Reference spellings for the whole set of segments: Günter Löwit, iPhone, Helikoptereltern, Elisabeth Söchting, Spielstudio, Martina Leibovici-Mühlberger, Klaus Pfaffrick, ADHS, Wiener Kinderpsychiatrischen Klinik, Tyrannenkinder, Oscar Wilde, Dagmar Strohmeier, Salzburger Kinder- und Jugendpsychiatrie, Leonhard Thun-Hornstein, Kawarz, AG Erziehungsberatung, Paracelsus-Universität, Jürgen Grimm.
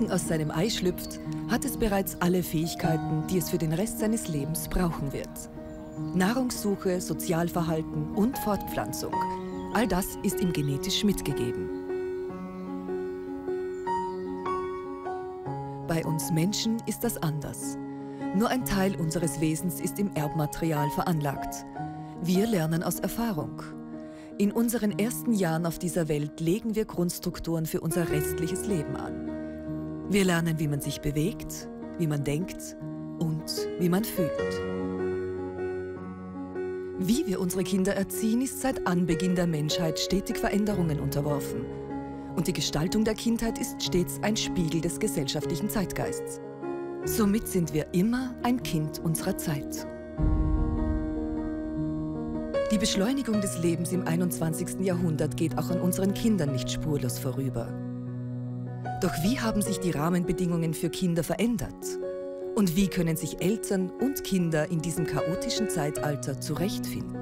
Gedanken aus seinem Ei schlüpft, hat es bereits alle Fähigkeiten, die es für den Rest seines Lebens brauchen wird. Nahrungssuche, Sozialverhalten und Fortpflanzung. All das ist ihm genetisch mitgegeben. Bei uns Menschen ist das anders. Nur ein Teil unseres Wesens ist im Erbmaterial veranlagt. Wir lernen aus Erfahrung. In unseren ersten Jahren auf dieser Welt legen wir Grundstrukturen für unser restliches Leben an. Wir lernen, wie man sich bewegt, wie man denkt und wie man fühlt. Wie wir unsere Kinder erziehen, ist seit Anbeginn der Menschheit stetig Veränderungen unterworfen. Und die Gestaltung der Kindheit ist stets ein Spiegel des gesellschaftlichen Zeitgeists. Somit sind wir immer ein Kind unserer Zeit. Die Beschleunigung des Lebens im 21. Jahrhundert geht auch an unseren Kindern nicht spurlos vorüber. Doch wie haben sich die Rahmenbedingungen für Kinder verändert? Und wie können sich Eltern und Kinder in diesem chaotischen Zeitalter zurechtfinden?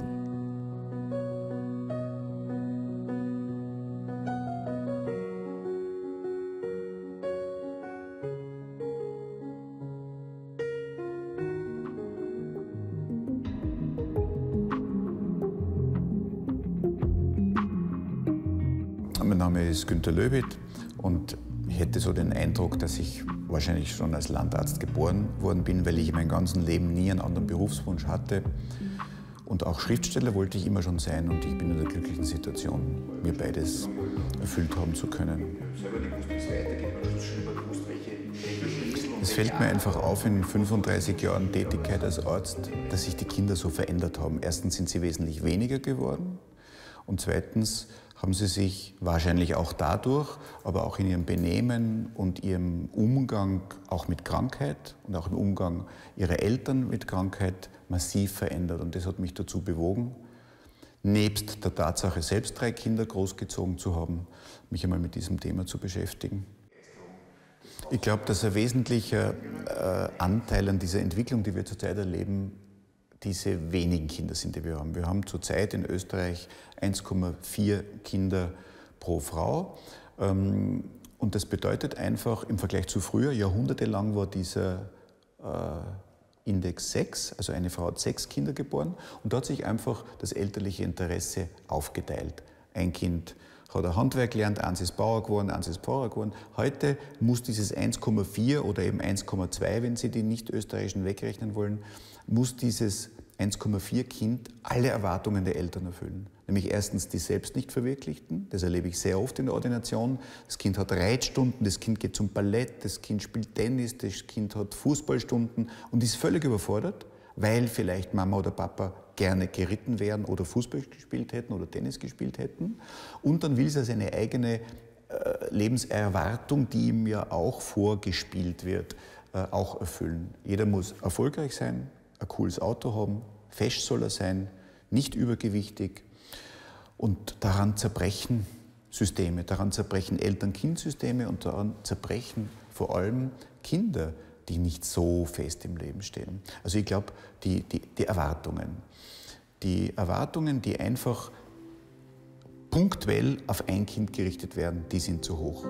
Mein Name ist Günter Löwit und ich hätte so den Eindruck, dass ich wahrscheinlich schon als Landarzt geboren worden bin, weil ich mein ganzes Leben nie einen anderen Berufswunsch hatte. Und auch Schriftsteller wollte ich immer schon sein und ich bin in der glücklichen Situation, mir beides erfüllt haben zu können. Es fällt mir einfach auf in 35 Jahren Tätigkeit als Arzt, dass sich die Kinder so verändert haben. Erstens sind sie wesentlich weniger geworden und zweitens haben sie sich wahrscheinlich auch dadurch, aber auch in ihrem Benehmen und ihrem Umgang auch mit Krankheit und auch im Umgang ihrer Eltern mit Krankheit massiv verändert. Und das hat mich dazu bewogen, nebst der Tatsache, selbst 3 Kinder großgezogen zu haben, mich einmal mit diesem Thema zu beschäftigen. Ich glaube, dass ein wesentlicher Anteil an dieser Entwicklung, die wir zurzeit erleben, diese wenigen Kinder sind, die wir haben. Wir haben zurzeit in Österreich 1,4 Kinder pro Frau. Und das bedeutet einfach, im Vergleich zu früher, jahrhundertelang war dieser Index 6, also eine Frau hat 6 Kinder geboren. Und da hat sich einfach das elterliche Interesse aufgeteilt. Ein Kind hat ein Handwerk gelernt, eins ist Bauer geworden, eins ist Pfarrer geworden. Heute muss dieses 1,4 oder eben 1,2, wenn Sie die Nicht-Österreichischen wegrechnen wollen, muss dieses 1,4 Kind alle Erwartungen der Eltern erfüllen. Nämlich erstens die selbst nicht verwirklichten, das erlebe ich sehr oft in der Ordination. Das Kind hat Reitstunden, das Kind geht zum Ballett, das Kind spielt Tennis, das Kind hat Fußballstunden und ist völlig überfordert, weil vielleicht Mama oder Papa gerne geritten wären oder Fußball gespielt hätten oder Tennis gespielt hätten. Und dann will es ja seine eigene Lebenserwartung, die ihm ja auch vorgespielt wird, auch erfüllen. Jeder muss erfolgreich sein, ein cooles Auto haben, fesch soll er sein, nicht übergewichtig und daran zerbrechen Systeme, daran zerbrechen Eltern-Kind-Systeme und daran zerbrechen vor allem Kinder, die nicht so fest im Leben stehen. Also ich glaube, die Erwartungen, die einfach punktuell auf ein Kind gerichtet werden, die sind zu hoch.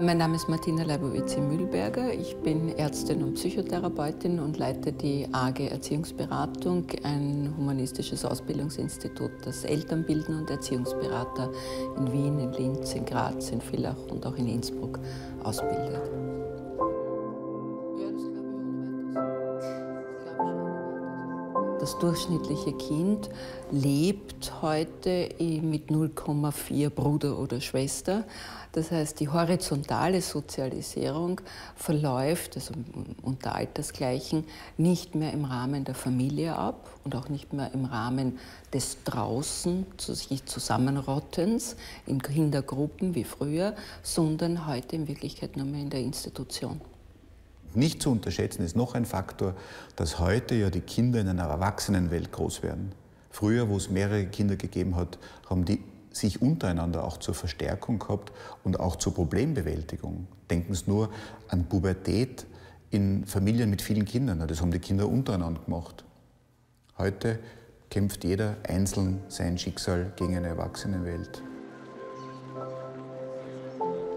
Mein Name ist Martina Leibovici-Mühlberger. Ich bin Ärztin und Psychotherapeutin und leite die AG Erziehungsberatung, ein humanistisches Ausbildungsinstitut, das Eltern bilden und Erziehungsberater in Wien, in Linz, in Graz, in Villach und auch in Innsbruck ausbildet. Das durchschnittliche Kind lebt heute mit 0,4 Bruder oder Schwester. Das heißt, die horizontale Sozialisierung verläuft, also unter Altersgleichen, nicht mehr im Rahmen der Familie ab und auch nicht mehr im Rahmen des Draußen, sich Zusammenrottens in Kindergruppen wie früher, sondern heute in Wirklichkeit nur mehr in der Institution. Nicht zu unterschätzen ist noch ein Faktor, dass heute ja die Kinder in einer Erwachsenenwelt groß werden. Früher, wo es mehrere Kinder gegeben hat, haben die sich untereinander auch zur Verstärkung gehabt und auch zur Problembewältigung. Denken Sie nur an Pubertät in Familien mit vielen Kindern. Das haben die Kinder untereinander gemacht. Heute kämpft jeder einzeln sein Schicksal gegen eine Erwachsenenwelt.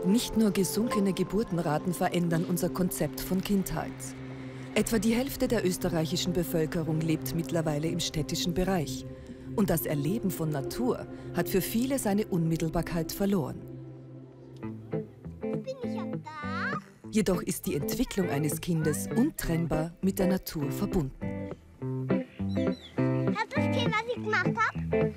Nicht nur gesunkene Geburtenraten verändern unser Konzept von Kindheit. Etwa die Hälfte der österreichischen Bevölkerung lebt mittlerweile im städtischen Bereich. Und das Erleben von Natur hat für viele seine Unmittelbarkeit verloren. Jedoch ist die Entwicklung eines Kindes untrennbar mit der Natur verbunden. Hast du gesehen, was ich gemacht habe?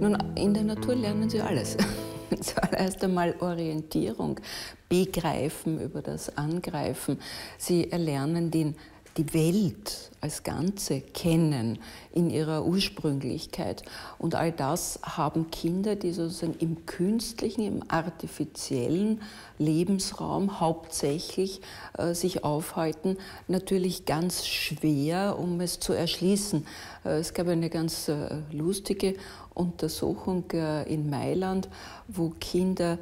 Nun, in der Natur lernen sie alles. Zuerst einmal Orientierung, begreifen über das Angreifen. Sie erlernen die Welt als Ganze kennen in ihrer Ursprünglichkeit. Und all das haben Kinder, die sozusagen im künstlichen, im artifiziellen Lebensraum hauptsächlich sich aufhalten, natürlich ganz schwer, um es zu erschließen. Es gab eine ganz lustige Untersuchung in Mailand, wo Kinder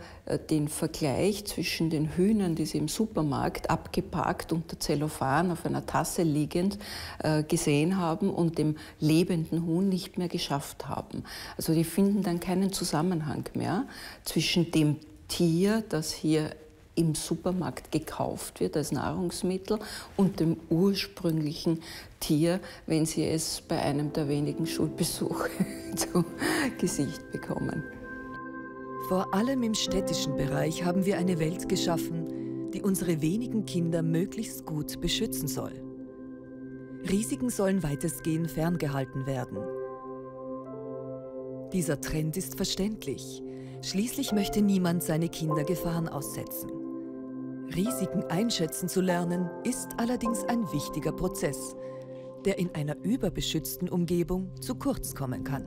den Vergleich zwischen den Hühnern, die sie im Supermarkt abgepackt unter Zellophan auf einer Tasse liegend gesehen haben, und dem lebenden Huhn nicht mehr geschafft haben. Also die finden dann keinen Zusammenhang mehr zwischen dem Tier, das hier im Supermarkt gekauft wird als Nahrungsmittel, und dem ursprünglichen Tier, wenn sie es bei einem der wenigen Schulbesuche zu Gesicht bekommen. Vor allem im städtischen Bereich haben wir eine Welt geschaffen, die unsere wenigen Kinder möglichst gut beschützen soll. Risiken sollen weitestgehend ferngehalten werden. Dieser Trend ist verständlich. Schließlich möchte niemand seine Kinder Gefahren aussetzen. Risiken einschätzen zu lernen, ist allerdings ein wichtiger Prozess, der in einer überbeschützten Umgebung zu kurz kommen kann.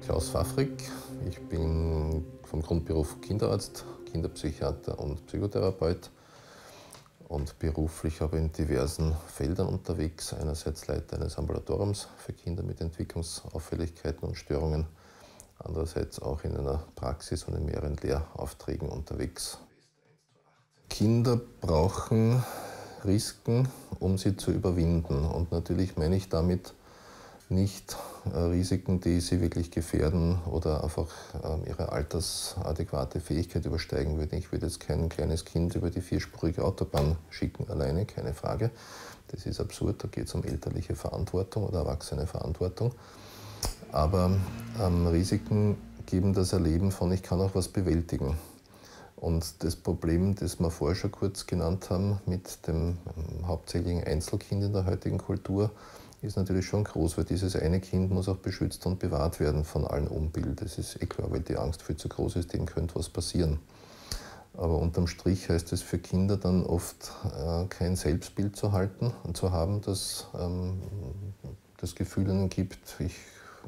Klaus Pfaffrick, ich bin vom Grundberuf Kinderarzt, Kinderpsychiater und Psychotherapeut, und beruflich habe ich in diversen Feldern unterwegs. Einerseits Leiter eines Ambulatoriums für Kinder mit Entwicklungsauffälligkeiten und Störungen, andererseits auch in einer Praxis und in mehreren Lehraufträgen unterwegs. Kinder brauchen Risiken, um sie zu überwinden, und natürlich meine ich damit nicht Risiken, die sie wirklich gefährden oder einfach ihre altersadäquate Fähigkeit übersteigen würden. Ich würde jetzt kein kleines Kind über die vierspurige Autobahn schicken, alleine, keine Frage. Das ist absurd, da geht es um elterliche Verantwortung oder erwachsene Verantwortung. Aber Risiken geben das Erleben von, ich kann auch was bewältigen. Und das Problem, das wir vorher schon kurz genannt haben, mit dem hauptsächlichen Einzelkind in der heutigen Kultur, ist natürlich schon groß, weil dieses eine Kind muss auch beschützt und bewahrt werden von allen Umbild. Das ist klar, weil die Angst viel zu groß ist, dem könnte was passieren. Aber unterm Strich heißt es für Kinder dann oft, kein Selbstbild zu halten und zu haben, das das Gefühl ihnen gibt, ich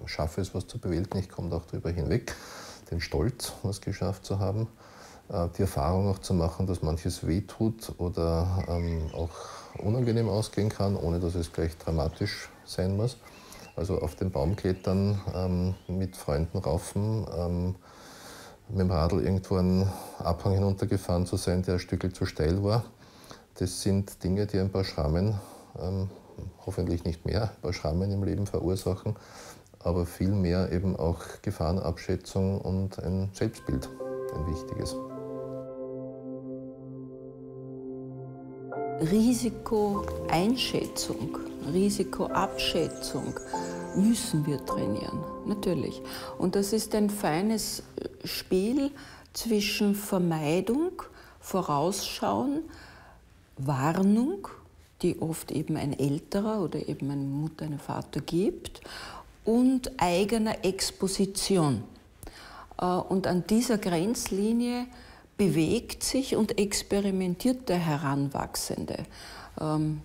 schaffe es, was zu bewältigen, ich komme auch darüber hinweg. Den Stolz, was geschafft zu haben, die Erfahrung auch zu machen, dass manches wehtut oder auch unangenehm ausgehen kann, ohne dass es gleich dramatisch sein muss. Also auf den Baum klettern, mit Freunden raufen, mit dem Radl irgendwo einen Abhang hinuntergefahren zu sein, der ein Stückchen zu steil war. Das sind Dinge, die ein paar Schrammen, hoffentlich nicht mehr, ein paar Schrammen im Leben verursachen, aber vielmehr eben auch Gefahrenabschätzung und ein Selbstbild, ein wichtiges. Risikoeinschätzung, Risikoabschätzung müssen wir trainieren, natürlich. Und das ist ein feines Spiel zwischen Vermeidung, Vorausschauen, Warnung, die oft eben ein Älterer oder eben eine Mutter, ein Vater gibt, und eigener Exposition. Und an dieser Grenzlinie bewegt sich und experimentiert der Heranwachsende. Ein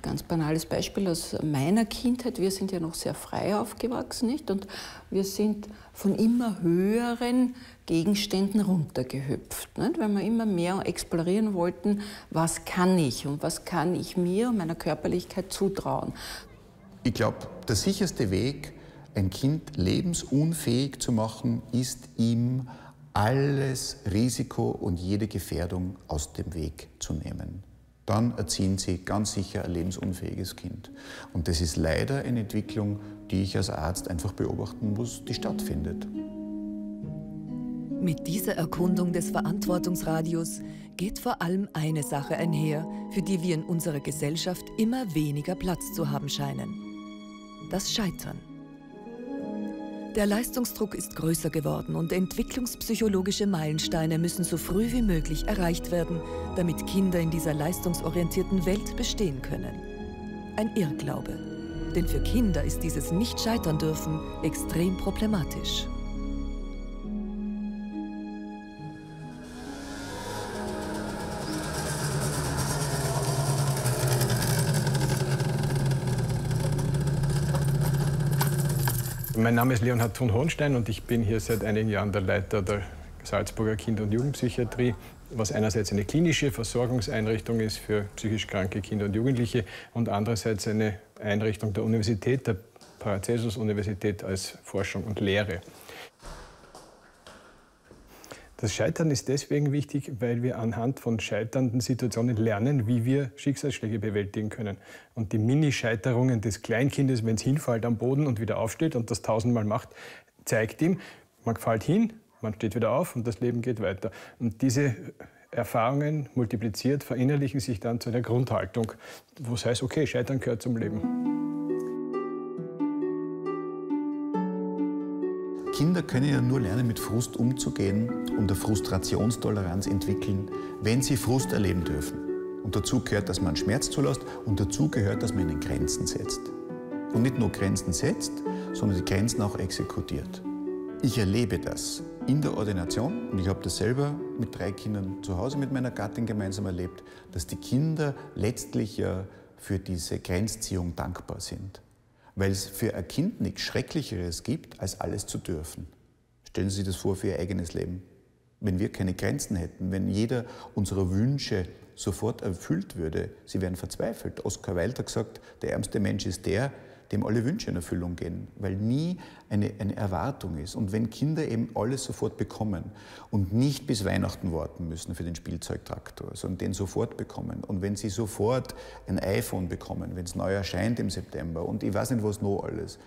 ganz banales Beispiel aus meiner Kindheit: Wir sind ja noch sehr frei aufgewachsen, nicht? Und wir sind von immer höheren Gegenständen runtergehüpft, nicht? Weil wir immer mehr explorieren wollten, was kann ich und was kann ich mir und meiner Körperlichkeit zutrauen. Ich glaube, der sicherste Weg, ein Kind lebensunfähig zu machen, ist, ihm alles Risiko und jede Gefährdung aus dem Weg zu nehmen. Dann erziehen Sie ganz sicher ein lebensunfähiges Kind. Und das ist leider eine Entwicklung, die ich als Arzt einfach beobachten muss, die stattfindet. Mit dieser Erkundung des Verantwortungsradius geht vor allem eine Sache einher, für die wir in unserer Gesellschaft immer weniger Platz zu haben scheinen. Das Scheitern. Der Leistungsdruck ist größer geworden und entwicklungspsychologische Meilensteine müssen so früh wie möglich erreicht werden, damit Kinder in dieser leistungsorientierten Welt bestehen können. Ein Irrglaube, denn für Kinder ist dieses Nicht-Scheitern-Dürfen extrem problematisch. Mein Name ist Leonhard Thun-Hornstein und ich bin hier seit einigen Jahren der Leiter der Salzburger Kinder- und Jugendpsychiatrie, was einerseits eine klinische Versorgungseinrichtung ist für psychisch kranke Kinder und Jugendliche und andererseits eine Einrichtung der Universität, der Paracelsus-Universität, als Forschung und Lehre. Das Scheitern ist deswegen wichtig, weil wir anhand von scheiternden Situationen lernen, wie wir Schicksalsschläge bewältigen können. Und die Mini-Scheiterungen des Kleinkindes, wenn es hinfällt am Boden und wieder aufsteht und das 1000-mal macht, zeigt ihm, man fällt hin, man steht wieder auf und das Leben geht weiter. Und diese Erfahrungen multipliziert verinnerlichen sich dann zu einer Grundhaltung, wo es heißt, okay, Scheitern gehört zum Leben. Kinder können ja nur lernen, mit Frust umzugehen und eine Frustrationstoleranz entwickeln, wenn sie Frust erleben dürfen. Und dazu gehört, dass man Schmerz zulässt und dazu gehört, dass man ihnen Grenzen setzt. Und nicht nur Grenzen setzt, sondern die Grenzen auch exekutiert. Ich erlebe das in der Ordination und ich habe das selber mit 3 Kindern zu Hause mit meiner Gattin gemeinsam erlebt, dass die Kinder letztlich ja für diese Grenzziehung dankbar sind. Weil es für ein Kind nichts Schrecklicheres gibt, als alles zu dürfen. Stellen Sie sich das vor für Ihr eigenes Leben. Wenn wir keine Grenzen hätten, wenn jeder unserer Wünsche sofort erfüllt würde, sie wären verzweifelt. Oscar Wilde hat gesagt, der ärmste Mensch ist der, dem alle Wünsche in Erfüllung gehen, weil nie eine Erwartung ist. Und wenn Kinder eben alles sofort bekommen und nicht bis Weihnachten warten müssen für den Spielzeugtraktor, sondern den sofort bekommen und wenn sie sofort ein iPhone bekommen, wenn es neu erscheint im September und ich weiß nicht, was noch alles,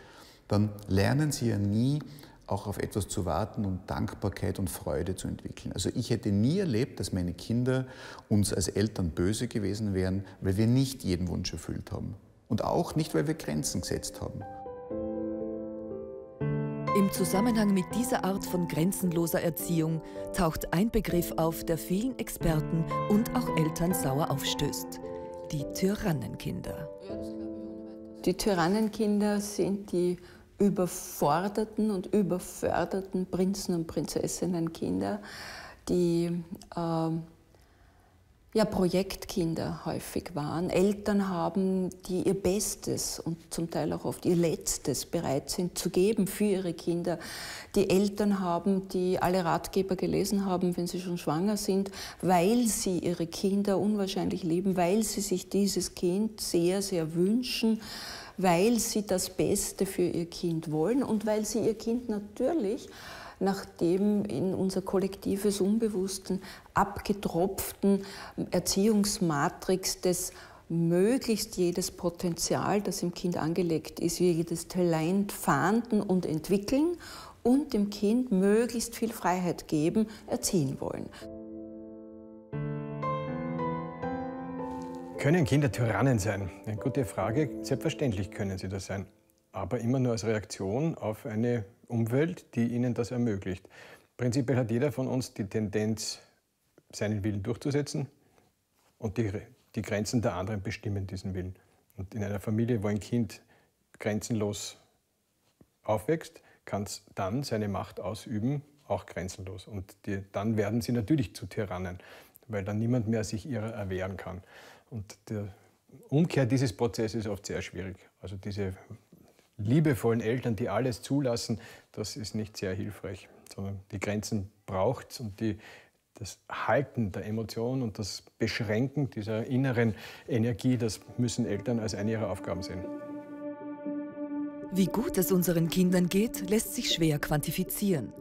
dann lernen sie ja nie, auch auf etwas zu warten und Dankbarkeit und Freude zu entwickeln. Also ich hätte nie erlebt, dass meine Kinder uns als Eltern böse gewesen wären, weil wir nicht jeden Wunsch erfüllt haben. Und auch nicht, weil wir Grenzen gesetzt haben. Im Zusammenhang mit dieser Art von grenzenloser Erziehung taucht ein Begriff auf, der vielen Experten und auch Eltern sauer aufstößt. Die Tyrannenkinder. Die Tyrannenkinder sind die überforderten und überförderten Prinzen- und Prinzessinnenkinder, die ja, Projektkinder häufig waren. Eltern haben, die ihr Bestes und zum Teil auch oft ihr Letztes bereit sind zu geben für ihre Kinder. Die Eltern haben, die alle Ratgeber gelesen haben, wenn sie schon schwanger sind, weil sie ihre Kinder unwahrscheinlich lieben, weil sie sich dieses Kind sehr, sehr wünschen, weil sie das Beste für ihr Kind wollen und weil sie ihr Kind natürlich nach dem in unser kollektives Unbewussten abgetropften Erziehungsmatrix des möglichst jedes Potenzial, das im Kind angelegt ist, jedes Talent fahnden und entwickeln und dem Kind möglichst viel Freiheit geben, erziehen wollen. Können Kinder Tyrannen sein? Eine gute Frage. Selbstverständlich können sie das sein, aber immer nur als Reaktion auf eine Umwelt, die ihnen das ermöglicht. Prinzipiell hat jeder von uns die Tendenz, seinen Willen durchzusetzen und die Grenzen der anderen bestimmen diesen Willen. Und in einer Familie, wo ein Kind grenzenlos aufwächst, kann es dann seine Macht ausüben, auch grenzenlos. Und dann werden sie natürlich zu Tyrannen, weil dann niemand mehr sich ihrer erwehren kann. Und die Umkehr dieses Prozesses ist oft sehr schwierig. Also diese liebevollen Eltern, die alles zulassen, das ist nicht sehr hilfreich, sondern die Grenzen braucht es und das Halten der Emotionen und das Beschränken dieser inneren Energie, das müssen Eltern als eine ihrer Aufgaben sehen. Wie gut es unseren Kindern geht, lässt sich schwer quantifizieren.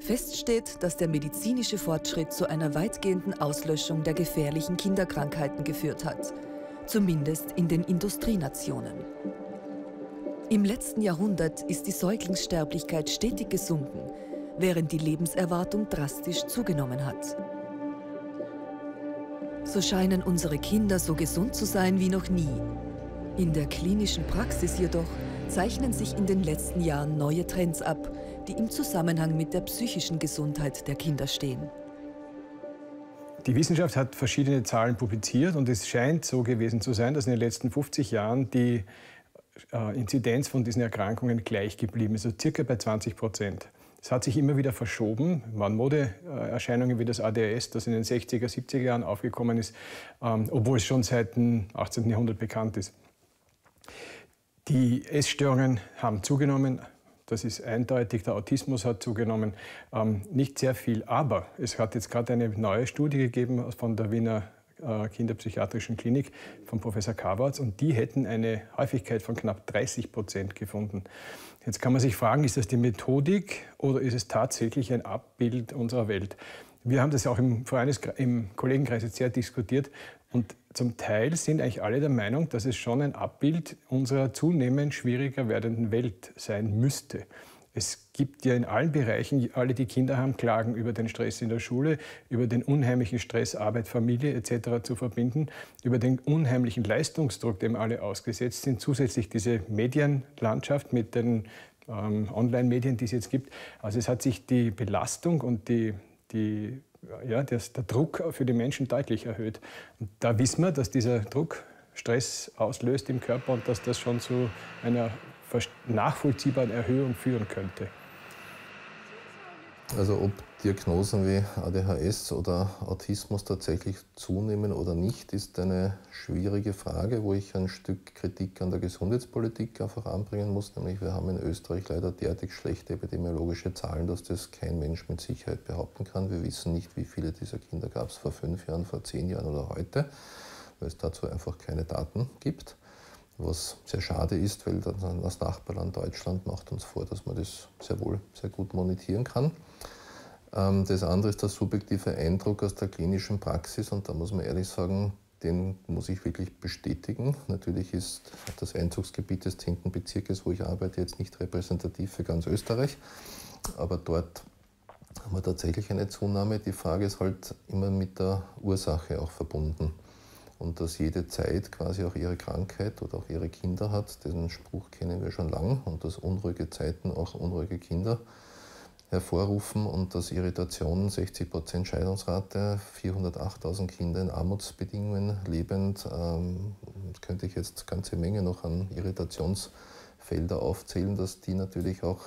Fest steht, dass der medizinische Fortschritt zu einer weitgehenden Auslöschung der gefährlichen Kinderkrankheiten geführt hat, zumindest in den Industrienationen. Im letzten Jahrhundert ist die Säuglingssterblichkeit stetig gesunken, während die Lebenserwartung drastisch zugenommen hat. So scheinen unsere Kinder so gesund zu sein wie noch nie. In der klinischen Praxis jedoch zeichnen sich in den letzten Jahren neue Trends ab, die im Zusammenhang mit der psychischen Gesundheit der Kinder stehen. Die Wissenschaft hat verschiedene Zahlen publiziert und es scheint so gewesen zu sein, dass in den letzten 50 Jahren die Inzidenz von diesen Erkrankungen gleich geblieben ist, also circa bei 20%. Es hat sich immer wieder verschoben, waren Modeerscheinungen wie das ADHS, das in den 60er, 70er Jahren aufgekommen ist, obwohl es schon seit dem 18. Jahrhundert bekannt ist. Die Essstörungen haben zugenommen, das ist eindeutig, der Autismus hat zugenommen, nicht sehr viel, aber es hat jetzt gerade eine neue Studie gegeben von der Wiener Kinderpsychiatrischen Klinik von Professor Kawarz und die hätten eine Häufigkeit von knapp 30% gefunden. Jetzt kann man sich fragen, ist das die Methodik oder ist es tatsächlich ein Abbild unserer Welt? Wir haben das auch im Kollegenkreis jetzt sehr diskutiert und zum Teil sind eigentlich alle der Meinung, dass es schon ein Abbild unserer zunehmend schwieriger werdenden Welt sein müsste. Es gibt ja in allen Bereichen, alle, die Kinder haben, klagen über den Stress in der Schule, über den unheimlichen Stress, Arbeit, Familie etc. zu verbinden, über den unheimlichen Leistungsdruck, dem alle ausgesetzt sind. Zusätzlich diese Medienlandschaft mit den Online-Medien, die es jetzt gibt. Also es hat sich die Belastung und der Druck für die Menschen deutlich erhöht. Und da wissen wir, dass dieser Druck Stress auslöst im Körper und dass das schon zu einer nachvollziehbaren Erhöhung führen könnte. Also ob Diagnosen wie ADHS oder Autismus tatsächlich zunehmen oder nicht, ist eine schwierige Frage, wo ich ein Stück Kritik an der Gesundheitspolitik einfach anbringen muss. Nämlich wir haben in Österreich leider derartig schlechte epidemiologische Zahlen, dass das kein Mensch mit Sicherheit behaupten kann. Wir wissen nicht, wie viele dieser Kinder gab es vor 5 Jahren, vor 10 Jahren oder heute, weil es dazu einfach keine Daten gibt. Was sehr schade ist, weil das Nachbarland Deutschland macht uns vor, dass man das sehr wohl, sehr gut monitieren kann. Das andere ist der subjektive Eindruck aus der klinischen Praxis und da muss man ehrlich sagen, den muss ich wirklich bestätigen. Natürlich ist das Einzugsgebiet des 10. Bezirkes, wo ich arbeite, jetzt nicht repräsentativ für ganz Österreich, aber dort haben wir tatsächlich eine Zunahme. Die Frage ist halt immer mit der Ursache auch verbunden. Und dass jede Zeit quasi auch ihre Krankheit oder auch ihre Kinder hat, diesen Spruch kennen wir schon lang. Und dass unruhige Zeiten auch unruhige Kinder hervorrufen und dass Irritationen, 60% Scheidungsrate, 408.000 Kinder in Armutsbedingungen lebend, könnte ich jetzt eine ganze Menge noch an Irritationsfelder aufzählen, dass die natürlich auch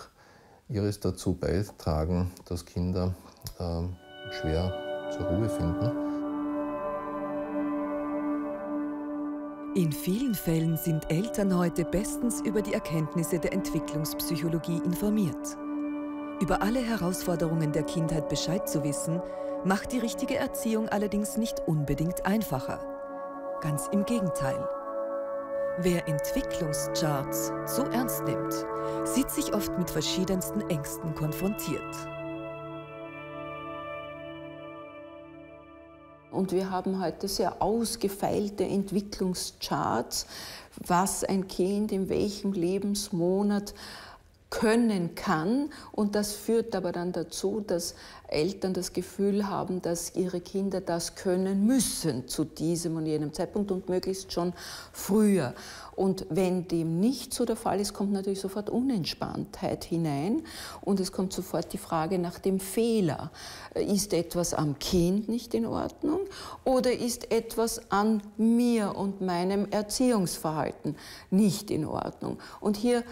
ihres dazu beitragen, dass Kinder schwer zur Ruhe finden. In vielen Fällen sind Eltern heute bestens über die Erkenntnisse der Entwicklungspsychologie informiert. Über alle Herausforderungen der Kindheit Bescheid zu wissen, macht die richtige Erziehung allerdings nicht unbedingt einfacher. Ganz im Gegenteil. Wer Entwicklungscharts so ernst nimmt, sieht sich oft mit verschiedensten Ängsten konfrontiert. Und wir haben heute sehr ausgefeilte Entwicklungscharts, was ein Kind in welchem Lebensmonat können kann. Und das führt aber dann dazu, dass Eltern das Gefühl haben, dass ihre Kinder das können müssen zu diesem und jenem Zeitpunkt und möglichst schon früher. Und wenn dem nicht so der Fall ist, kommt natürlich sofort Unentspanntheit hinein und es kommt sofort die Frage nach dem Fehler. Ist etwas am Kind nicht in Ordnung oder ist etwas an mir und meinem Erziehungsverhalten nicht in Ordnung? Und hier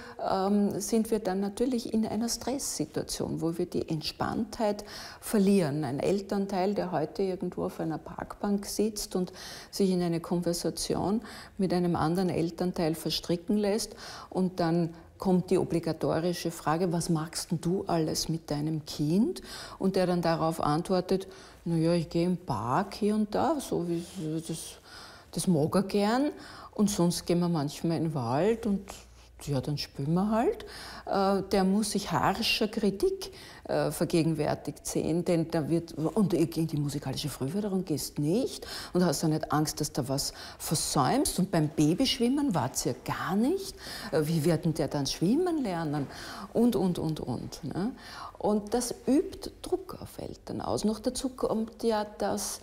sind wir dann natürlich in einer Stresssituation, wo wir die Entspanntheit verlieren. Ein Elternteil, der heute irgendwo auf einer Parkbank sitzt und sich in eine Konversation mit einem anderen Elternteil verstricken lässt und dann kommt die obligatorische Frage, was magst denn du alles mit deinem Kind? Und der dann darauf antwortet, naja, ich gehe im Park hier und da, so wie das mag er gern und sonst gehen wir manchmal in den Wald und ja, dann spüren wir halt. Der muss sich harscher Kritik vergegenwärtigt sehen, denn da wird, und in die musikalische Frühförderung gehst nicht und hast ja nicht Angst, dass da was versäumst. Und beim Babyschwimmen war es ja gar nicht. Wie wird denn der dann schwimmen lernen? Und, ne? Und das übt Druck auf Eltern aus. Noch dazu kommt ja, dass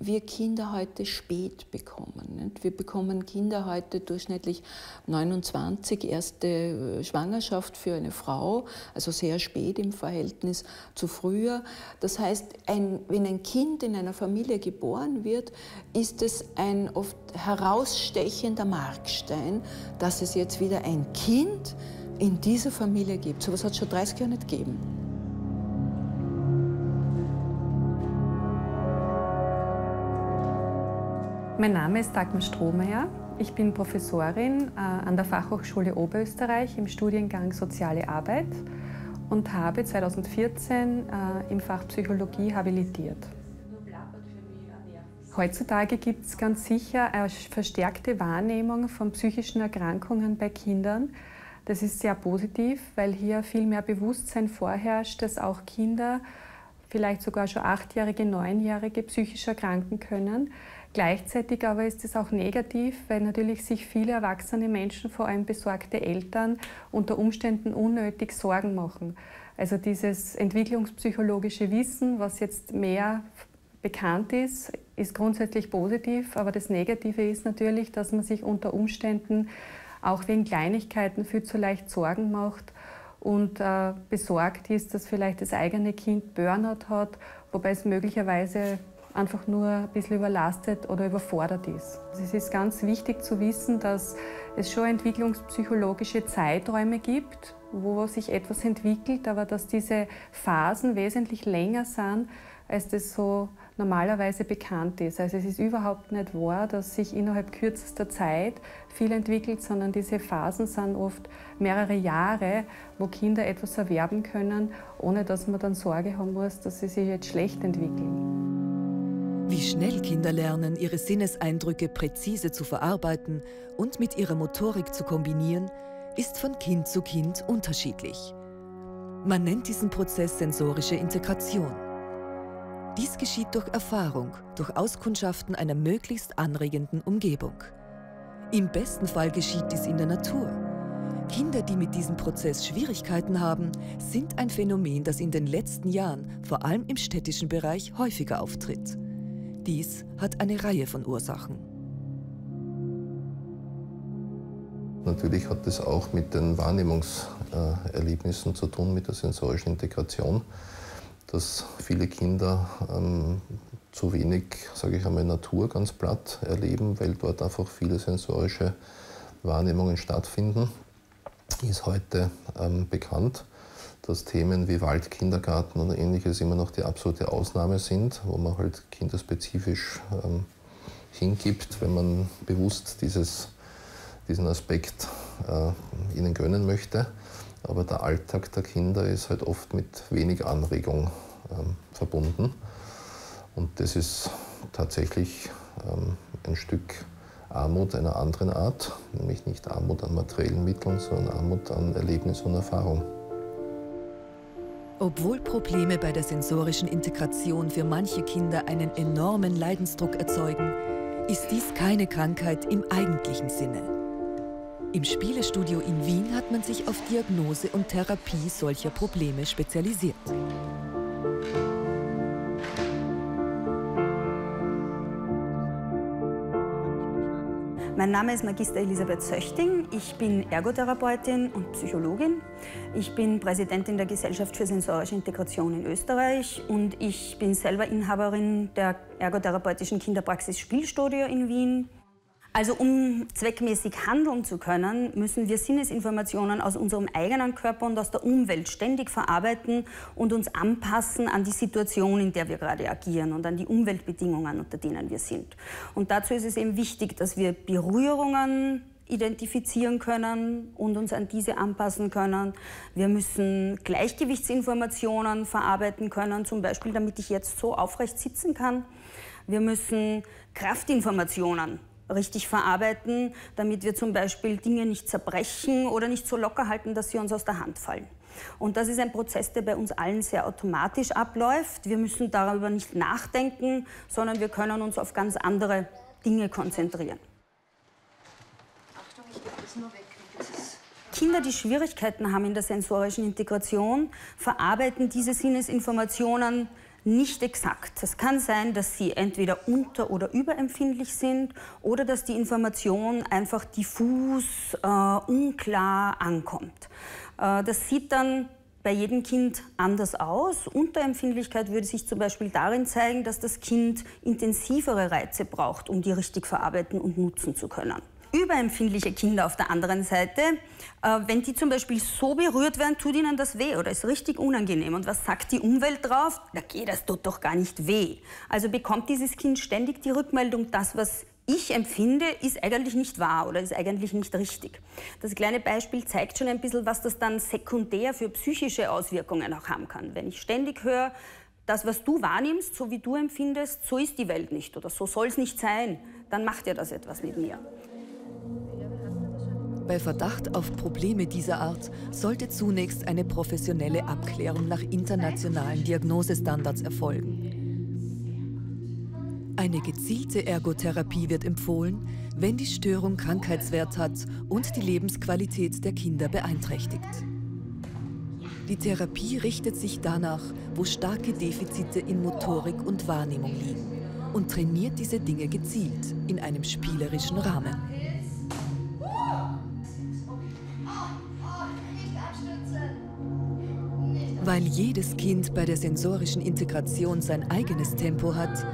wir Kinder heute spät bekommen. Nicht? Wir bekommen Kinder heute durchschnittlich 29, erste Schwangerschaft für eine Frau, also sehr spät im Verhältnis zu früher. Das heißt, wenn ein Kind in einer Familie geboren wird, ist es ein oft herausstechender Markstein, dass es jetzt wieder ein Kind in dieser Familie gibt. So etwas hat es schon 30 Jahre nicht gegeben. Mein Name ist Dagmar Strohmeier. Ich bin Professorin an der Fachhochschule Oberösterreich im Studiengang Soziale Arbeit und habe 2014 im Fach Psychologie habilitiert. Heutzutage gibt es ganz sicher eine verstärkte Wahrnehmung von psychischen Erkrankungen bei Kindern. Das ist sehr positiv, weil hier viel mehr Bewusstsein vorherrscht, dass auch Kinder, vielleicht sogar schon 8-Jährige, 9-Jährige, psychisch erkranken können. Gleichzeitig aber ist es auch negativ, weil natürlich sich viele erwachsene Menschen, vor allem besorgte Eltern, unter Umständen unnötig Sorgen machen. Also dieses entwicklungspsychologische Wissen, was jetzt mehr bekannt ist, ist grundsätzlich positiv. Aber das Negative ist natürlich, dass man sich unter Umständen auch wegen Kleinigkeiten viel zu leicht Sorgen macht und besorgt ist, dass vielleicht das eigene Kind Burnout hat, wobei es möglicherweise einfach nur ein bisschen überlastet oder überfordert ist. Es ist ganz wichtig zu wissen, dass es schon entwicklungspsychologische Zeiträume gibt, wo sich etwas entwickelt, aber dass diese Phasen wesentlich länger sind, als das so normalerweise bekannt ist. Also es ist überhaupt nicht wahr, dass sich innerhalb kürzester Zeit viel entwickelt, sondern diese Phasen sind oft mehrere Jahre, wo Kinder etwas erwerben können, ohne dass man dann Sorge haben muss, dass sie sich jetzt schlecht entwickeln. Wie schnell Kinder lernen, ihre Sinneseindrücke präzise zu verarbeiten und mit ihrer Motorik zu kombinieren, ist von Kind zu Kind unterschiedlich. Man nennt diesen Prozess sensorische Integration. Dies geschieht durch Erfahrung, durch Auskundschaften einer möglichst anregenden Umgebung. Im besten Fall geschieht dies in der Natur. Kinder, die mit diesem Prozess Schwierigkeiten haben, sind ein Phänomen, das in den letzten Jahren, vor allem im städtischen Bereich, häufiger auftritt. Dies hat eine Reihe von Ursachen. Natürlich hat das auch mit den Wahrnehmungserlebnissen zu tun, mit der sensorischen Integration, dass viele Kinder zu wenig, sage ich einmal, Natur ganz platt erleben, weil dort einfach viele sensorische Wahrnehmungen stattfinden. Ist heute bekannt, dass Themen wie Wald, Kindergarten oder Ähnliches immer noch die absolute Ausnahme sind, wo man halt kinderspezifisch hingibt, wenn man bewusst diesen Aspekt ihnen gönnen möchte. Aber der Alltag der Kinder ist halt oft mit wenig Anregung verbunden. Und das ist tatsächlich ein Stück Armut einer anderen Art, nämlich nicht Armut an materiellen Mitteln, sondern Armut an Erlebnis und Erfahrung. Obwohl Probleme bei der sensorischen Integration für manche Kinder einen enormen Leidensdruck erzeugen, ist dies keine Krankheit im eigentlichen Sinne. Im Spielestudio in Wien hat man sich auf Diagnose und Therapie solcher Probleme spezialisiert. Mein Name ist Magister Elisabeth Söchting, ich bin Ergotherapeutin und Psychologin. Ich bin Präsidentin der Gesellschaft für sensorische Integration in Österreich und ich bin selber Inhaberin der ergotherapeutischen Kinderpraxis Spielstudio in Wien. Also um zweckmäßig handeln zu können, müssen wir Sinnesinformationen aus unserem eigenen Körper und aus der Umwelt ständig verarbeiten und uns anpassen an die Situation, in der wir gerade agieren und an die Umweltbedingungen, unter denen wir sind. Und dazu ist es eben wichtig, dass wir Berührungen identifizieren können und uns an diese anpassen können. Wir müssen Gleichgewichtsinformationen verarbeiten können, zum Beispiel, damit ich jetzt so aufrecht sitzen kann. Wir müssen Kraftinformationen richtig verarbeiten, damit wir zum Beispiel Dinge nicht zerbrechen oder nicht so locker halten, dass sie uns aus der Hand fallen. Und das ist ein Prozess, der bei uns allen sehr automatisch abläuft. Wir müssen darüber nicht nachdenken, sondern wir können uns auf ganz andere Dinge konzentrieren. Achtung, ich gebe das nur weg. Kinder, die Schwierigkeiten haben in der sensorischen Integration, verarbeiten diese Sinnesinformationen nicht exakt. Es kann sein, dass sie entweder unter- oder überempfindlich sind oder dass die Information einfach diffus, unklar ankommt. Das sieht dann bei jedem Kind anders aus. Unterempfindlichkeit würde sich zum Beispiel darin zeigen, dass das Kind intensivere Reize braucht, um die richtig verarbeiten und nutzen zu können. Überempfindliche Kinder auf der anderen Seite, wenn die zum Beispiel so berührt werden, tut ihnen das weh oder ist richtig unangenehm. Und was sagt die Umwelt drauf? Na geh, das tut doch gar nicht weh. Also bekommt dieses Kind ständig die Rückmeldung, das, was ich empfinde, ist eigentlich nicht wahr oder ist eigentlich nicht richtig. Das kleine Beispiel zeigt schon ein bisschen, was das dann sekundär für psychische Auswirkungen auch haben kann. Wenn ich ständig höre, das, was du wahrnimmst, so wie du empfindest, so ist die Welt nicht oder so soll es nicht sein, dann macht ja das etwas mit mir. Bei Verdacht auf Probleme dieser Art sollte zunächst eine professionelle Abklärung nach internationalen Diagnosestandards erfolgen. Eine gezielte Ergotherapie wird empfohlen, wenn die Störung Krankheitswert hat und die Lebensqualität der Kinder beeinträchtigt. Die Therapie richtet sich danach, wo starke Defizite in Motorik und Wahrnehmung liegen und trainiert diese Dinge gezielt in einem spielerischen Rahmen. Weil jedes Kind bei der sensorischen Integration sein eigenes Tempo hat,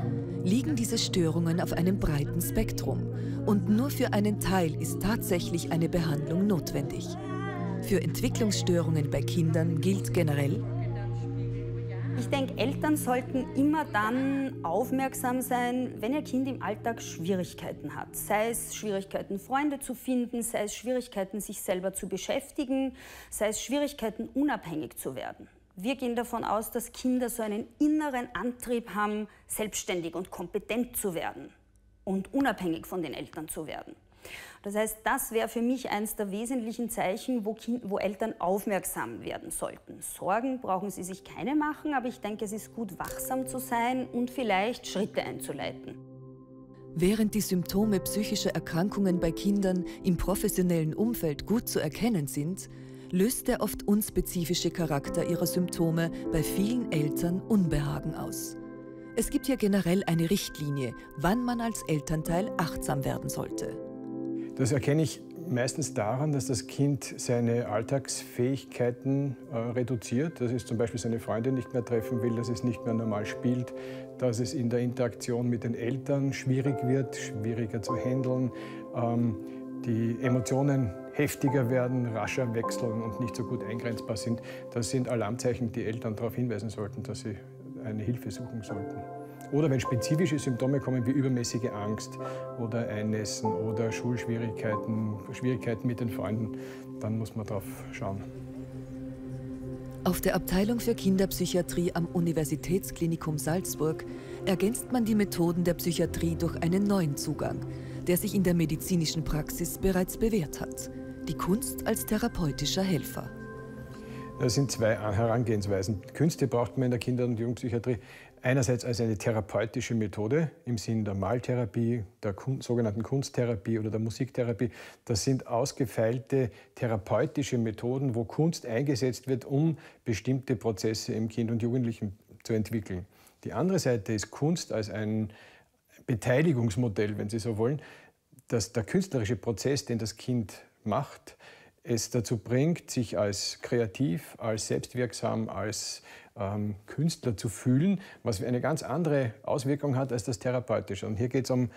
liegen diese Störungen auf einem breiten Spektrum und nur für einen Teil ist tatsächlich eine Behandlung notwendig. Für Entwicklungsstörungen bei Kindern gilt generell: Ich denke, Eltern sollten immer dann aufmerksam sein, wenn ihr Kind im Alltag Schwierigkeiten hat. Sei es Schwierigkeiten, Freunde zu finden, sei es Schwierigkeiten, sich selber zu beschäftigen, sei es Schwierigkeiten, unabhängig zu werden. Wir gehen davon aus, dass Kinder so einen inneren Antrieb haben, selbstständig und kompetent zu werden und unabhängig von den Eltern zu werden. Das heißt, das wäre für mich eines der wesentlichen Zeichen, wo Eltern aufmerksam werden sollten. Sorgen brauchen sie sich keine machen, aber ich denke, es ist gut, wachsam zu sein und vielleicht Schritte einzuleiten. Während die Symptome psychischer Erkrankungen bei Kindern im professionellen Umfeld gut zu erkennen sind, löst der oft unspezifische Charakter ihrer Symptome bei vielen Eltern Unbehagen aus. Es gibt hier generell eine Richtlinie, wann man als Elternteil achtsam werden sollte. Das erkenne ich meistens daran, dass das Kind seine Alltagsfähigkeiten reduziert, dass es zum Beispiel seine Freunde nicht mehr treffen will, dass es nicht mehr normal spielt, dass es in der Interaktion mit den Eltern schwierig wird, schwieriger zu handeln, die Emotionen heftiger werden, rascher wechseln und nicht so gut eingrenzbar sind. Das sind Alarmzeichen, die Eltern darauf hinweisen sollten, dass sie eine Hilfe suchen sollten. Oder wenn spezifische Symptome kommen wie übermäßige Angst oder Einnässen oder Schulschwierigkeiten, Schwierigkeiten mit den Freunden, dann muss man drauf schauen. Auf der Abteilung für Kinderpsychiatrie am Universitätsklinikum Salzburg ergänzt man die Methoden der Psychiatrie durch einen neuen Zugang, der sich in der medizinischen Praxis bereits bewährt hat: die Kunst als therapeutischer Helfer. Das sind zwei Herangehensweisen. Künste braucht man in der Kinder- und Jugendpsychiatrie einerseits als eine therapeutische Methode im Sinne der Maltherapie, der sogenannten Kunsttherapie oder der Musiktherapie. Das sind ausgefeilte therapeutische Methoden, wo Kunst eingesetzt wird, um bestimmte Prozesse im Kind und Jugendlichen zu entwickeln. Die andere Seite ist Kunst als ein Beteiligungsmodell, wenn Sie so wollen, dass der künstlerische Prozess, den das Kind macht, es dazu bringt, sich als kreativ, als selbstwirksam, als Künstler zu fühlen, was eine ganz andere Auswirkung hat als das Therapeutische. Und hier geht es um,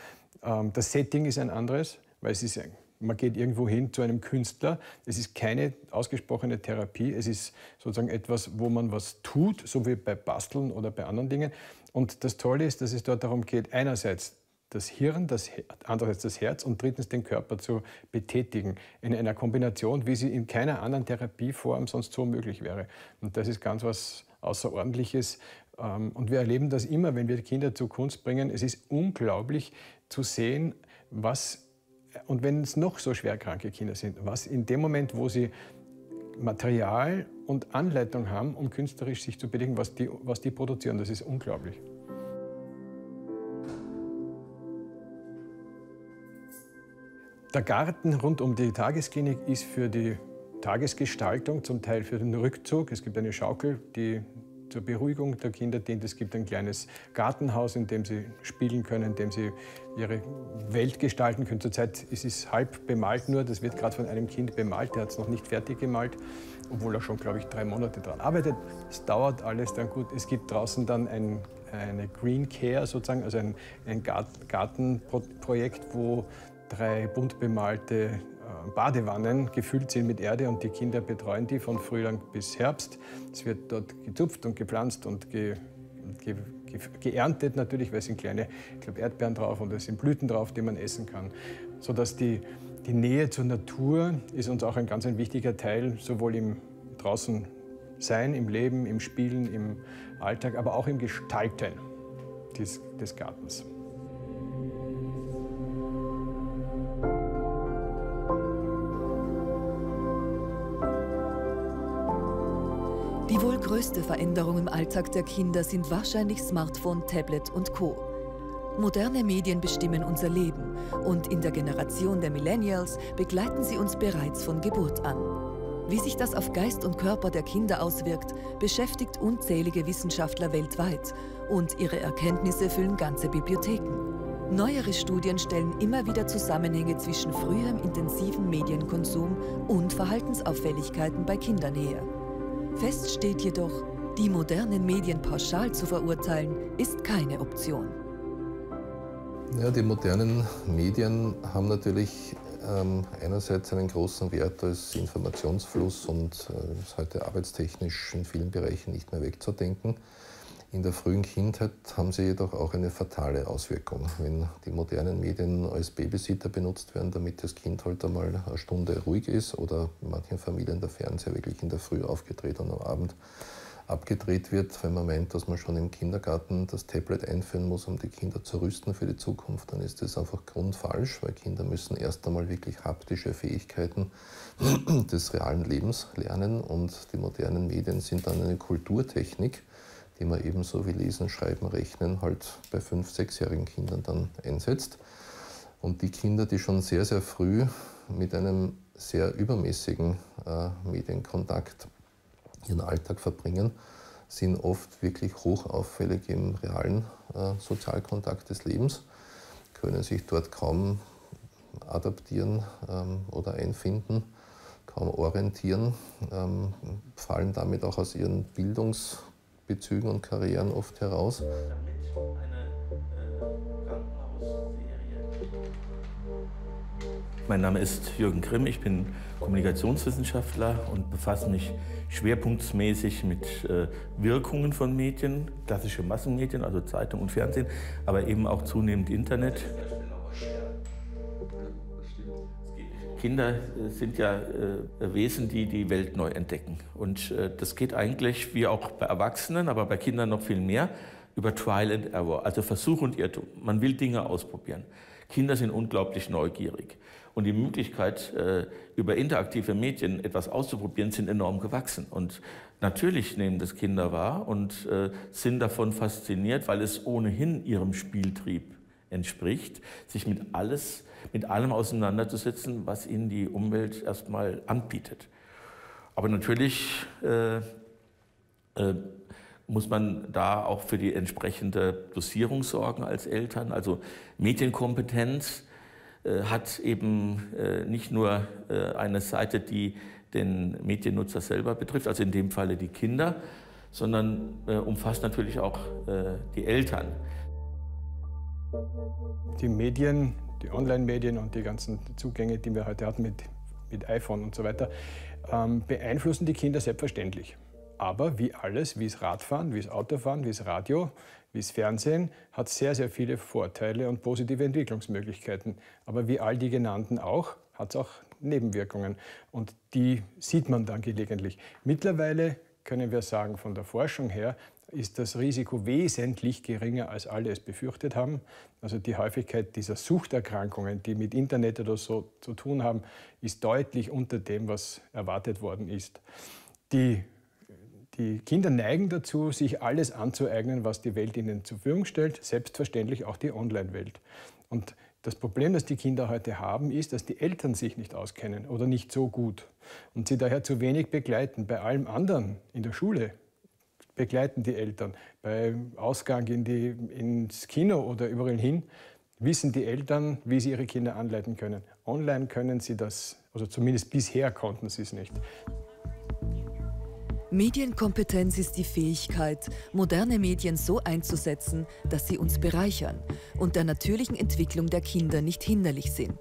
das Setting ist ein anderes, weil es ist, man geht irgendwo hin zu einem Künstler. Es ist keine ausgesprochene Therapie, es ist sozusagen etwas, wo man was tut, so wie bei Basteln oder bei anderen Dingen. Und das Tolle ist, dass es dort darum geht, einerseits das Hirn, andererseits das Herz und drittens den Körper zu betätigen. In einer Kombination, wie sie in keiner anderen Therapieform sonst so möglich wäre. Und das ist ganz was Außerordentliches. Und wir erleben das immer, wenn wir Kinder zu Kunst bringen. Es ist unglaublich zu sehen, was, und wenn es noch so schwerkranke Kinder sind, was in dem Moment, wo sie Material und Anleitung haben, um künstlerisch sich zu bewegen, was die produzieren, das ist unglaublich. Der Garten rund um die Tagesklinik ist für die Tagesgestaltung, zum Teil für den Rückzug. Es gibt eine Schaukel, die zur Beruhigung der Kinder dient. Es gibt ein kleines Gartenhaus, in dem sie spielen können, in dem sie ihre Welt gestalten können. Zurzeit ist es halb bemalt nur, das wird gerade von einem Kind bemalt, der hat es noch nicht fertig gemalt, obwohl er schon, glaube ich, 3 Monate daran arbeitet. Es dauert alles dann gut. Es gibt draußen dann eine Green Care sozusagen, also ein Gartenprojekt, wo 3 bunt bemalte Badewannen gefüllt sind mit Erde und die Kinder betreuen die von Frühling bis Herbst. Es wird dort gezupft und gepflanzt und geerntet natürlich, weil es sind kleine, ich glaube, Erdbeeren drauf und es sind Blüten drauf, die man essen kann. Sodass die Nähe zur Natur ist uns auch ein ganz wichtiger Teil, sowohl im draußen Sein, im Leben, im Spielen, im Alltag, aber auch im Gestalten des Gartens. Die wohl größte Veränderung im Alltag der Kinder sind wahrscheinlich Smartphone, Tablet und Co. Moderne Medien bestimmen unser Leben und in der Generation der Millennials begleiten sie uns bereits von Geburt an. Wie sich das auf Geist und Körper der Kinder auswirkt, beschäftigt unzählige Wissenschaftler weltweit und ihre Erkenntnisse füllen ganze Bibliotheken. Neuere Studien stellen immer wieder Zusammenhänge zwischen frühem intensiven Medienkonsum und Verhaltensauffälligkeiten bei Kindern her. Fest steht jedoch, die modernen Medien pauschal zu verurteilen, ist keine Option. Ja, die modernen Medien haben natürlich einerseits einen großen Wert als Informationsfluss und ist heute arbeitstechnisch in vielen Bereichen nicht mehr wegzudenken. In der frühen Kindheit haben sie jedoch auch eine fatale Auswirkung. Wenn die modernen Medien als Babysitter benutzt werden, damit das Kind halt einmal eine Stunde ruhig ist oder in manchen Familien der Fernseher wirklich in der Früh aufgedreht und am Abend abgedreht wird, wenn man meint, dass man schon im Kindergarten das Tablet einführen muss, um die Kinder zu rüsten für die Zukunft, dann ist das einfach grundfalsch, weil Kinder müssen erst einmal wirklich haptische Fähigkeiten des realen Lebens lernen und die modernen Medien sind dann eine Kulturtechnik, die man ebenso wie Lesen, Schreiben, Rechnen halt bei 5-, 6-jährigen Kindern dann einsetzt. Und die Kinder, die schon sehr, sehr früh mit einem sehr übermäßigen Medienkontakt ihren Alltag verbringen, sind oft wirklich hochauffällig im realen Sozialkontakt des Lebens, können sich dort kaum adaptieren oder einfinden, kaum orientieren, fallen damit auch aus ihren Bildungsbezügen und Karrieren oft heraus. Mein Name ist Jürgen Grimm, ich bin Kommunikationswissenschaftler und befasse mich schwerpunktmäßig mit Wirkungen von Medien, klassische Massenmedien, also Zeitung und Fernsehen, aber eben auch zunehmend Internet. Kinder sind ja Wesen, die die Welt neu entdecken. Und das geht eigentlich, wie auch bei Erwachsenen, aber bei Kindern noch viel mehr, über Trial and Error, also Versuch und Irrtum. Man will Dinge ausprobieren. Kinder sind unglaublich neugierig. Und die Möglichkeit, über interaktive Medien etwas auszuprobieren, sind enorm gewachsen. Und natürlich nehmen das Kinder wahr und sind davon fasziniert, weil es ohnehin ihrem Spieltrieb entspricht, sich mit allem auseinanderzusetzen, was ihnen die Umwelt erstmal anbietet. Aber natürlich muss man da auch für die entsprechende Dosierung sorgen als Eltern. Also Medienkompetenz hat eben nicht nur eine Seite, die den Mediennutzer selber betrifft, also in dem Falle die Kinder, sondern umfasst natürlich auch die Eltern. Die Medien, die Online-Medien und die ganzen Zugänge, die wir heute hatten mit iPhone und so weiter, beeinflussen die Kinder selbstverständlich. Aber wie alles, wie es Radfahren, wie es Autofahren, wie es Radio, wie es Fernsehen, hat sehr, sehr viele Vorteile und positive Entwicklungsmöglichkeiten. Aber wie all die genannten auch, hat es auch Nebenwirkungen. Und die sieht man dann gelegentlich. Mittlerweile können wir sagen, von der Forschung her, ist das Risiko wesentlich geringer, als alle es befürchtet haben. Also die Häufigkeit dieser Suchterkrankungen, die mit Internet oder so zu tun haben, ist deutlich unter dem, was erwartet worden ist. Die Kinder neigen dazu, sich alles anzueignen, was die Welt ihnen zur Verfügung stellt, selbstverständlich auch die Online-Welt. Und das Problem, das die Kinder heute haben, ist, dass die Eltern sich nicht auskennen oder nicht so gut und sie daher zu wenig begleiten. Bei allem anderen in der Schule begleiten die Eltern. Beim Ausgang ins Kino oder überall hin wissen die Eltern, wie sie ihre Kinder anleiten können. Online können sie das, also zumindest bisher konnten sie es nicht. Medienkompetenz ist die Fähigkeit, moderne Medien so einzusetzen, dass sie uns bereichern und der natürlichen Entwicklung der Kinder nicht hinderlich sind.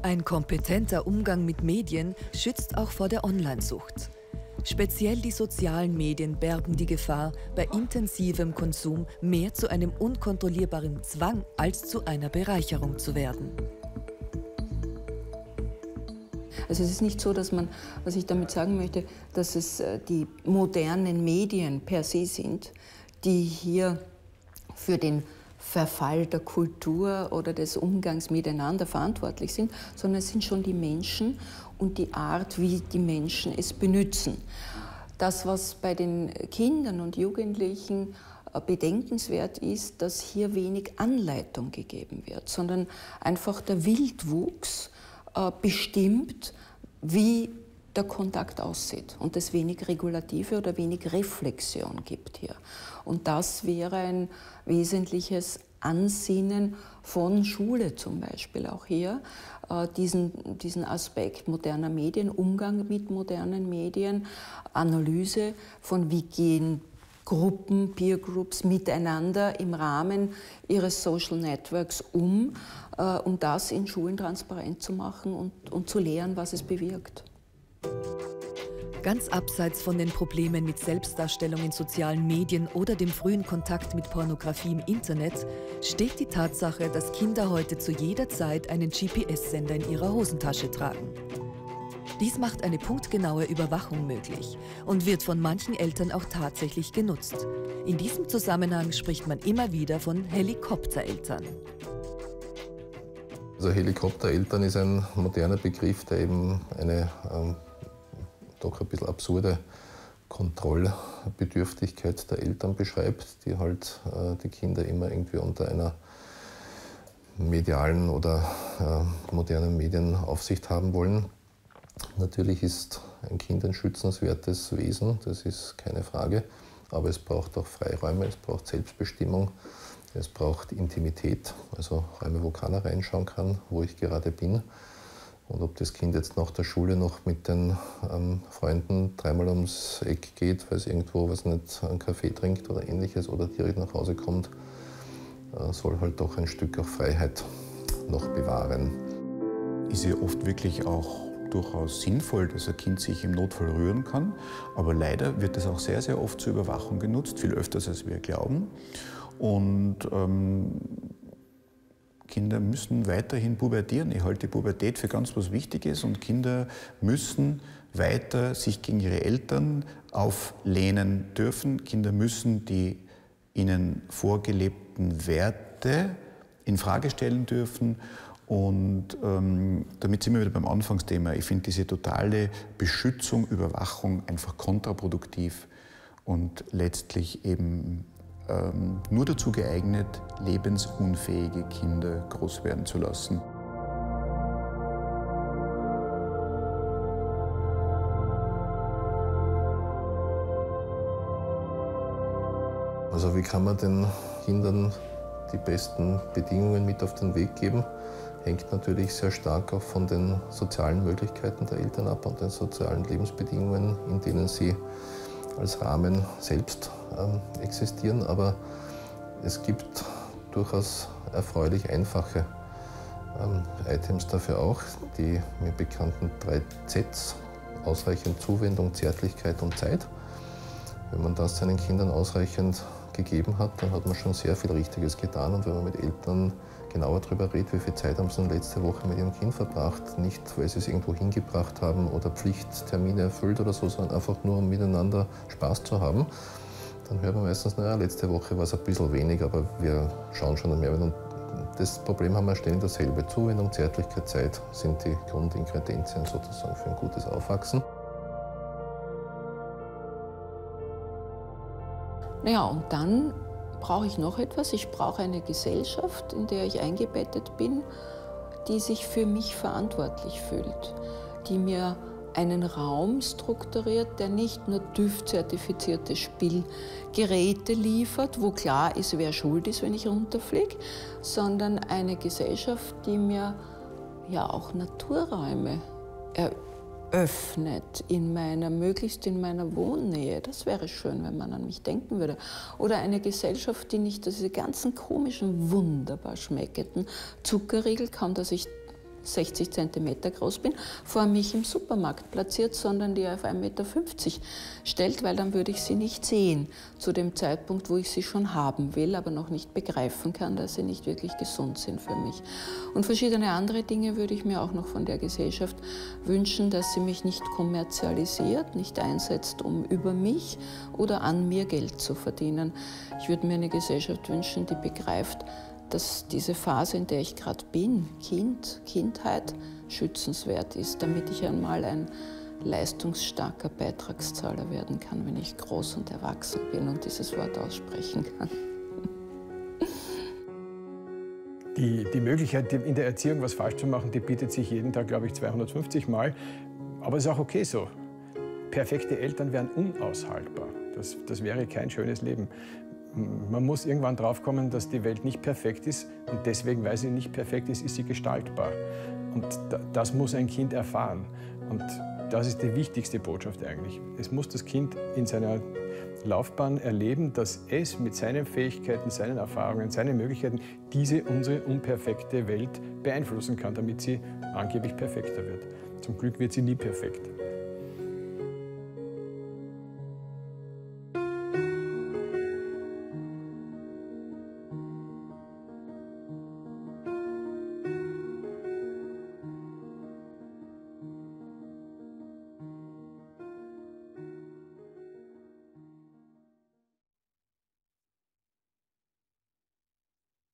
Ein kompetenter Umgang mit Medien schützt auch vor der Onlinesucht. Speziell die sozialen Medien bergen die Gefahr, bei intensivem Konsum mehr zu einem unkontrollierbaren Zwang als zu einer Bereicherung zu werden. Also es ist nicht so, dass man, was ich damit sagen möchte, dass es die modernen Medien per se sind, die hier für den Verfall der Kultur oder des Umgangs miteinander verantwortlich sind, sondern es sind schon die Menschen und die Art, wie die Menschen es benutzen. Das, was bei den Kindern und Jugendlichen bedenkenswert ist, dass hier wenig Anleitung gegeben wird, sondern einfach der Wildwuchs bestimmt, wie der Kontakt aussieht und es wenig Regulative oder wenig Reflexion gibt hier. Und das wäre ein wesentliches Ansinnen von Schule zum Beispiel auch hier, diesen Aspekt moderner Medien, Umgang mit modernen Medien, Analyse von wie gehen Gruppen, Peergroups miteinander im Rahmen ihres Social Networks um das in Schulen transparent zu machen und zu lehren, was es bewirkt. Ganz abseits von den Problemen mit Selbstdarstellung in sozialen Medien oder dem frühen Kontakt mit Pornografie im Internet steht die Tatsache, dass Kinder heute zu jeder Zeit einen GPS-Sender in ihrer Hosentasche tragen. Dies macht eine punktgenaue Überwachung möglich und wird von manchen Eltern auch tatsächlich genutzt. In diesem Zusammenhang spricht man immer wieder von Helikoptereltern. Also Helikoptereltern ist ein moderner Begriff, der eben eine doch ein bisschen absurde Kontrollbedürftigkeit der Eltern beschreibt, die halt die Kinder immer irgendwie unter einer medialen oder modernen Medienaufsicht haben wollen. Natürlich ist ein Kind ein schützenswertes Wesen, das ist keine Frage, aber es braucht auch Freiräume, es braucht Selbstbestimmung, es braucht Intimität, also Räume, wo keiner reinschauen kann, wo ich gerade bin. Und ob das Kind jetzt nach der Schule noch mit den Freunden dreimal ums Eck geht, weil es irgendwo was nicht einen Kaffee trinkt oder ähnliches oder direkt nach Hause kommt, soll halt doch ein Stück auch Freiheit noch bewahren. Ist ja oft wirklich auch durchaus sinnvoll, dass ein Kind sich im Notfall rühren kann, aber leider wird das auch sehr, sehr oft zur Überwachung genutzt, viel öfters als wir glauben. Und Kinder müssen weiterhin pubertieren. Ich halte die Pubertät für ganz was Wichtiges und Kinder müssen weiter sich gegen ihre Eltern auflehnen dürfen. Kinder müssen die ihnen vorgelebten Werte in Frage stellen dürfen. Und damit sind wir wieder beim Anfangsthema. Ich finde diese totale Beschützung, Überwachung einfach kontraproduktiv und letztlich eben nur dazu geeignet, lebensunfähige Kinder groß werden zu lassen. Also wie kann man den Kindern die besten Bedingungen mit auf den Weg geben? Hängt natürlich sehr stark auch von den sozialen Möglichkeiten der Eltern ab und den sozialen Lebensbedingungen, in denen sie als Rahmen selbst existieren. Aber es gibt durchaus erfreulich einfache Items dafür auch, die mir bekannten 3 Zs, ausreichend Zuwendung, Zärtlichkeit und Zeit. Wenn man das seinen Kindern ausreichend gegeben hat, dann hat man schon sehr viel Richtiges getan. Und wenn man mit Eltern genauer darüber redet, wie viel Zeit haben sie letzte Woche mit ihrem Kind verbracht, nicht weil sie es irgendwo hingebracht haben oder Pflichttermine erfüllt oder so, sondern einfach nur, um miteinander Spaß zu haben, dann hört man meistens, naja, letzte Woche war es ein bisschen wenig, aber wir schauen schon mehr. Und das Problem haben wir ständig dasselbe. Zuwendung, Zärtlichkeit, Zeit sind die Grundingredienzien sozusagen für ein gutes Aufwachsen. Naja, und dann brauche ich noch etwas. Ich brauche eine Gesellschaft, in der ich eingebettet bin, die sich für mich verantwortlich fühlt, die mir einen Raum strukturiert, der nicht nur TÜV-zertifizierte Spielgeräte liefert, wo klar ist, wer schuld ist, wenn ich runterfliege, sondern eine Gesellschaft, die mir ja auch Naturräume eröffnet, möglichst in meiner Wohnnähe. Das wäre schön, wenn man an mich denken würde. Oder eine Gesellschaft, die nicht diese ganzen komischen, wunderbar schmeckenden Zuckerriegel, kaum dass ich 60 cm groß bin, vor mich im Supermarkt platziert, sondern die auf 1,50 Meter stellt, weil dann würde ich sie nicht sehen, zu dem Zeitpunkt, wo ich sie schon haben will, aber noch nicht begreifen kann, dass sie nicht wirklich gesund sind für mich. Und verschiedene andere Dinge würde ich mir auch noch von der Gesellschaft wünschen, dass sie mich nicht kommerzialisiert, nicht einsetzt, um über mich oder an mir Geld zu verdienen. Ich würde mir eine Gesellschaft wünschen, die begreift, dass diese Phase, in der ich gerade bin, Kindheit, schützenswert ist, damit ich einmal ein leistungsstarker Beitragszahler werden kann, wenn ich groß und erwachsen bin und dieses Wort aussprechen kann. Die Möglichkeit, in der Erziehung was falsch zu machen, die bietet sich jeden Tag, glaube ich, 250 Mal. Aber es ist auch okay so. Perfekte Eltern wären unaushaltbar. Das wäre kein schönes Leben. Man muss irgendwann draufkommen, dass die Welt nicht perfekt ist und deswegen, weil sie nicht perfekt ist, ist sie gestaltbar. Und das muss ein Kind erfahren. Und das ist die wichtigste Botschaft eigentlich. Es muss das Kind in seiner Laufbahn erleben, dass es mit seinen Fähigkeiten, seinen Erfahrungen, seinen Möglichkeiten diese, unsere unperfekte Welt beeinflussen kann, damit sie angeblich perfekter wird. Zum Glück wird sie nie perfekt.